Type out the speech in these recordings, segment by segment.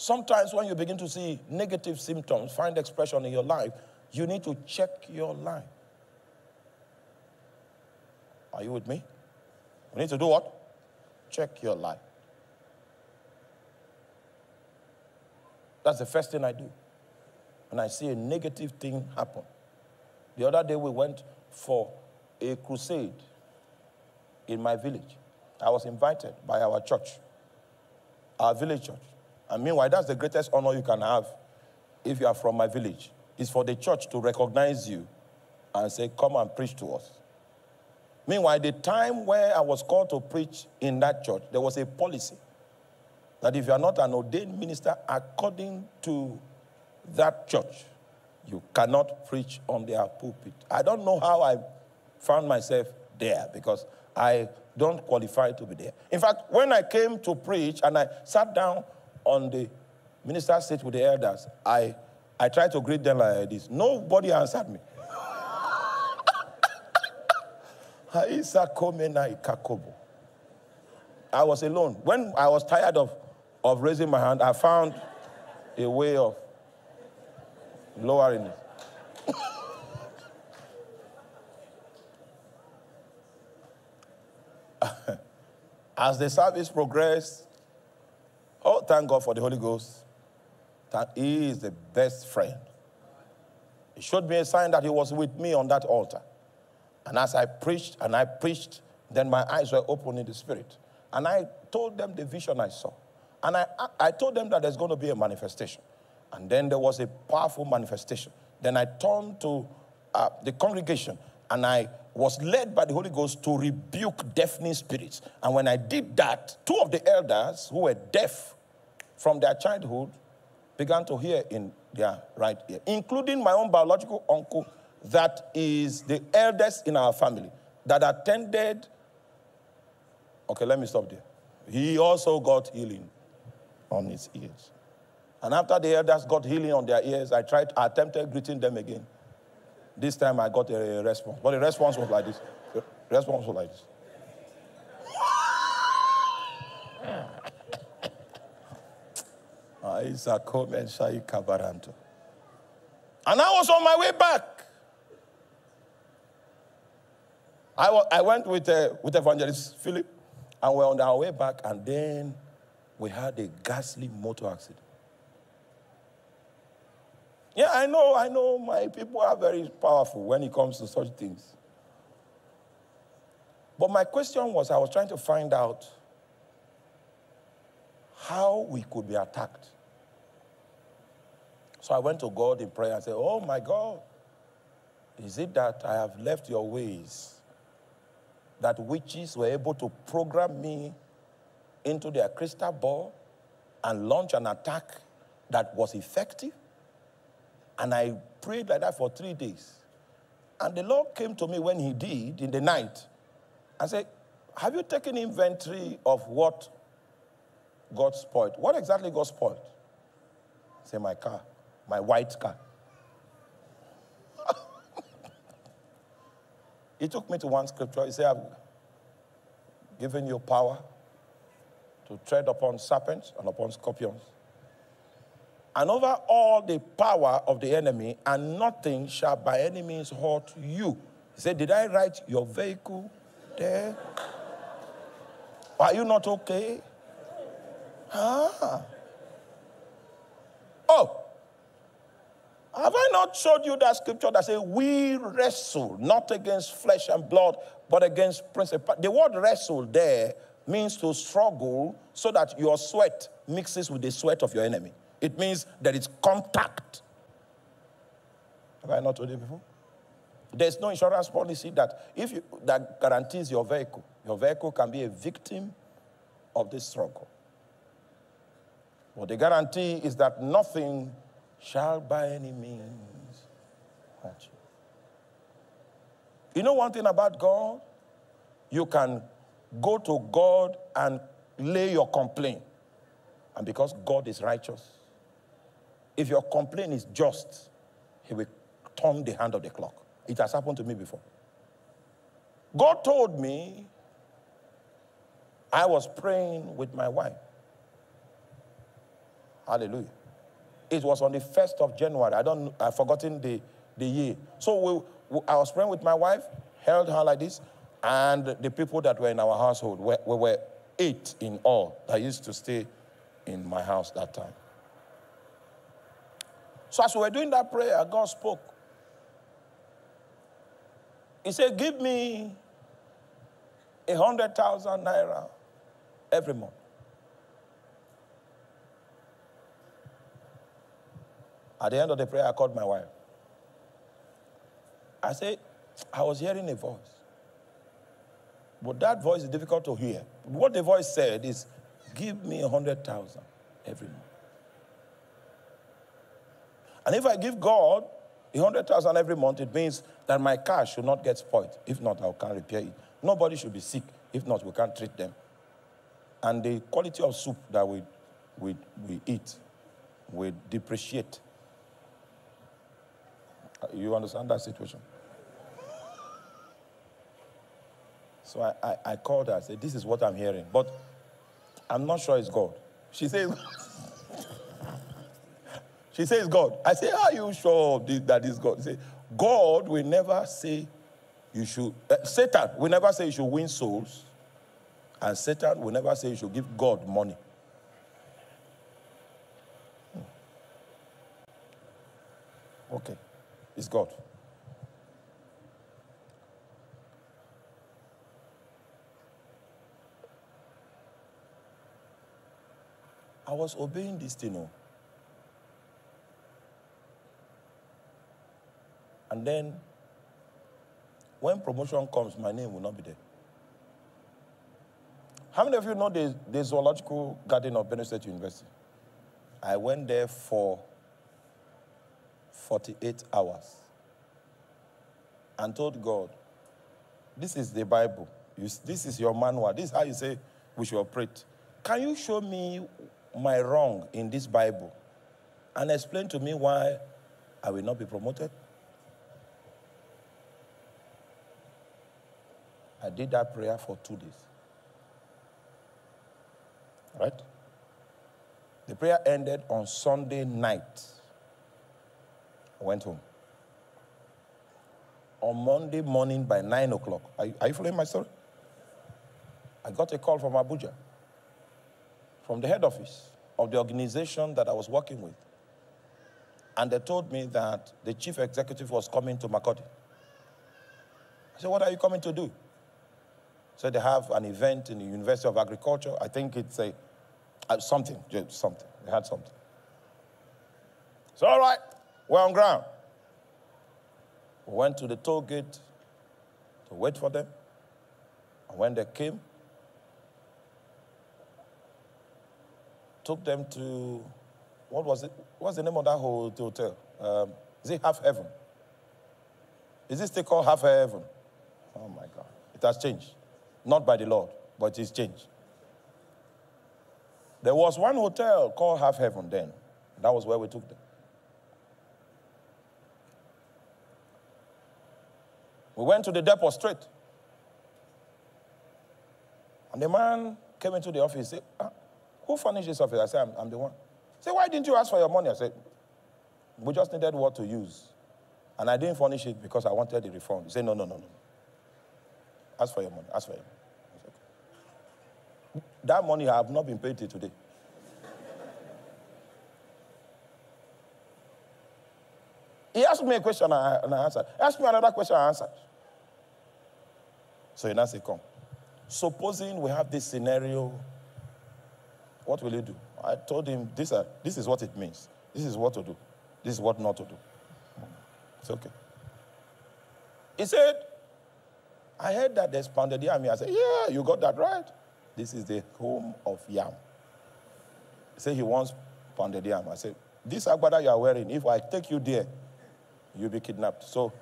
Sometimes when you begin to see negative symptoms, find expression in your life, you need to check your life. Are you with me? You need to do what? Check your life. That's the first thing I do. And I see a negative thing happen. The other day we went for a crusade in my village. I was invited by our church, our village church. And meanwhile, that's the greatest honor you can have if you are from my village. It's for the church to recognize you and say, come and preach to us. Meanwhile, the time where I was called to preach in that church, there was a policy that if you are not an ordained minister according to that church, you cannot preach on their pulpit. I don't know how I found myself there because I don't qualify to be there. In fact, when I came to preach and I sat down on the minister's seat with the elders, I tried to greet them like this. Nobody answered me. I was alone. When I was tired of raising my hand, I found a way of lowering it. As the service progressed, oh, thank God for the Holy Ghost. He is the best friend. He showed me a sign that he was with me on that altar. And as I preached, then my eyes were opened in the Spirit. And I told them the vision I saw. And I told them that there's going to be a manifestation. And then there was a powerful manifestation. Then I turned to the congregation, and I was led by the Holy Ghost to rebuke deafening spirits. And when I did that, two of the elders who were deaf from their childhood began to hear in their right ear, including my own biological uncle that is the eldest in our family that attended. Okay, let me stop there. He also got healing on his ears. And after the elders got healing on their ears, I attempted greeting them again. This time I got a response. But the response was like this. The response was like this. And I was on my way back. I went with Evangelist Philip, and we were on our way back, and then we had a ghastly motor accident. Yeah, I know, my people are very powerful when it comes to such things. But my question was, I was trying to find out how we could be attacked. So I went to God in prayer and said, oh my God, is it that I have left your ways, that witches were able to program me into their crystal ball and launch an attack that was effective? And I prayed like that for 3 days. And the Lord came to me when he did, in the night, and said, have you taken inventory of what got spoiled? What exactly got spoiled? I said, my car, my white car. He took me to one scripture. He said, I've given you power to tread upon serpents and upon scorpions, and over all the power of the enemy, and nothing shall by any means hurt you. He said, did I write your vehicle there? Are you not okay? Ah. Oh. Have I not showed you that scripture that says, we wrestle not against flesh and blood, but against principalities? The word wrestle there means to struggle so that your sweat mixes with the sweat of your enemy. It means there is contact. Have I not told you before? There's no insurance policy that guarantees your vehicle. Your vehicle can be a victim of this struggle. But the guarantee is that nothing shall by any means hurt you. You know one thing about God? You can go to God and lay your complaint. And because God is righteous, if your complaint is just, he will turn the hand of the clock. It has happened to me before. God told me, I was praying with my wife. Hallelujah. It was on the 1st of January. I've forgotten the year. So I was praying with my wife, held her like this, and the people that were in our household, we were 8 in all that used to stay in my house that time. So as we were doing that prayer, God spoke. He said, give me 100,000 naira every month. At the end of the prayer, I called my wife. I said, I was hearing a voice. But that voice is difficult to hear. What the voice said is, give me 100,000 every month. And if I give God 100,000 every month, it means that my car should not get spoiled. If not, I can't repair it. Nobody should be sick. If not, we can't treat them. And the quality of soup that we eat, we depreciate. You understand that situation? So I called her. I said, this is what I'm hearing. But I'm not sure it's God. She says, she says, God. I say, are you sure that is God? She says, God will never say you should. Satan will never say you should win souls. And Satan will never say you should give God money. Okay. It's God. I was obeying this thing. You know. And then, when promotion comes, my name will not be there. How many of you know the zoological garden of Benue State University? I went there for 48 hours and told God, this is the Bible. This is your manual. This is how you say we should operate. Can you show me my wrong in this Bible and explain to me why I will not be promoted? I did that prayer for 2 days. Right? The prayer ended on Sunday night. I went home. On Monday morning by 9 o'clock. Are you following my story? I got a call from Abuja, from the head office of the organization that I was working with. And they told me that the chief executive was coming to Makati. I said, what are you coming to do? So they have an event in the University of Agriculture. I think it's a something. They had something. So all right, we're on ground. We went to the toll gate to wait for them. And when they came, took them to, what was it? What's the name of that whole hotel? Is it Half Heaven? Is this still called Half Heaven? Oh my God, it has changed. Not by the Lord, but it's changed. There was one hotel called Half Heaven then. That was where we took them. We went to the depot straight. And the man came into the office and said, who furnished this office? I said, I'm the one. He said, why didn't you ask for your money? I said, we just needed what to use. And I didn't furnish it because I wanted the refund. He said, no. Ask for your money, ask for your money. That money I have not been paid till today. He asked me a question and I answered. He asked me another question and I answered. So he now said, come. Supposing we have this scenario, what will you do? I told him, this is what it means. This is what to do. This is what not to do. It's okay. He said, I heard that they pounded yam. I said, yeah, you got that right. This is the home of yam. He said he wants pounded yam. I said, this agbada you are wearing, if I take you there, you'll be kidnapped. So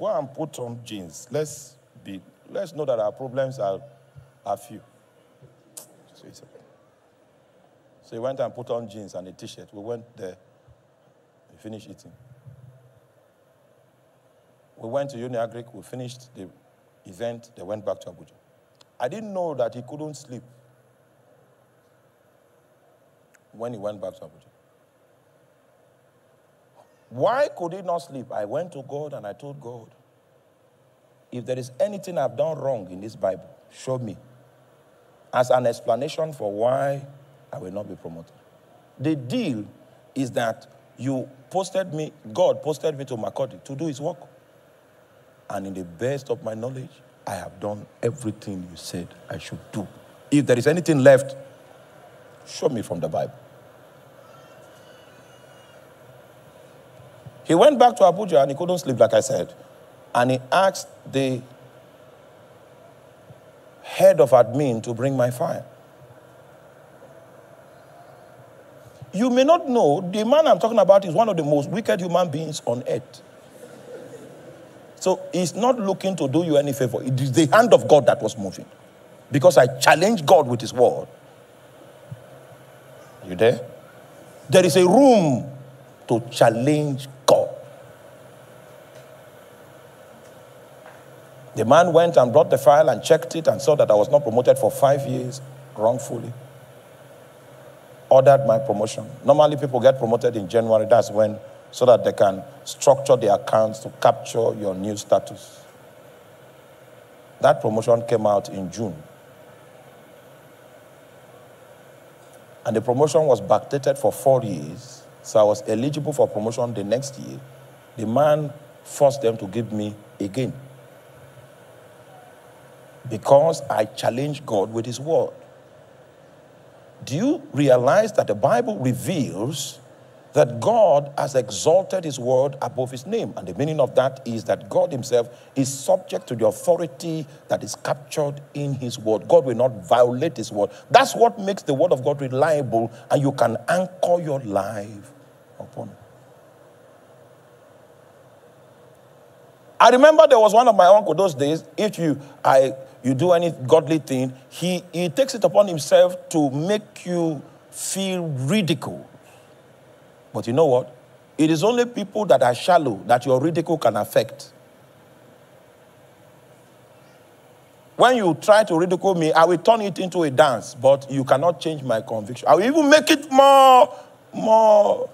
go and put on jeans. Let's know that our problems are few. So, he went and put on jeans and a T-shirt. We went there. We finished eating. We went to Uniagric. We finished the event, they went back to Abuja. I didn't know that he couldn't sleep when he went back to Abuja. Why could he not sleep? I went to God and I told God, if there is anything I've done wrong in this Bible, show me, as an explanation for why I will not be promoted. The deal is that you posted me, God posted me to Makati to do his work. And in the best of my knowledge, I have done everything you said I should do. If there is anything left, show me from the Bible. He went back to Abuja and he couldn't sleep, like I said. And he asked the head of admin to bring my file. You may not know, the man I'm talking about is one of the most wicked human beings on earth. So he's not looking to do you any favor. It is the hand of God that was moving. Because I challenged God with his word. You there? There is a room to challenge God. The man went and brought the file and checked it and saw that I was not promoted for 5 years wrongfully. Ordered my promotion. Normally people get promoted in January. That's when, so that they can structure their accounts to capture your new status. That promotion came out in June. And the promotion was backdated for 4 years. So I was eligible for promotion the next year. The man forced them to give me again. Because I challenged God with his word. Do you realize that the Bible reveals that God has exalted his word above his name? And the meaning of that is that God himself is subject to the authority that is captured in his word. God will not violate his word. That's what makes the word of God reliable, and you can anchor your life upon it. I remember there was one of my uncle those days, if you do any godly thing, he takes it upon himself to make you feel ridiculed. But you know what? It is only people that are shallow that your ridicule can affect. When you try to ridicule me, I will turn it into a dance, but you cannot change my conviction. I will even make it more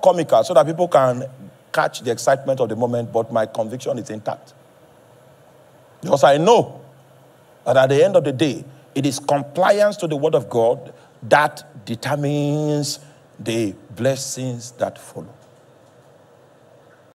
comical so that people can catch the excitement of the moment, but my conviction is intact. Because I know that at the end of the day, it is compliance to the word of God that determines the blessings that follow.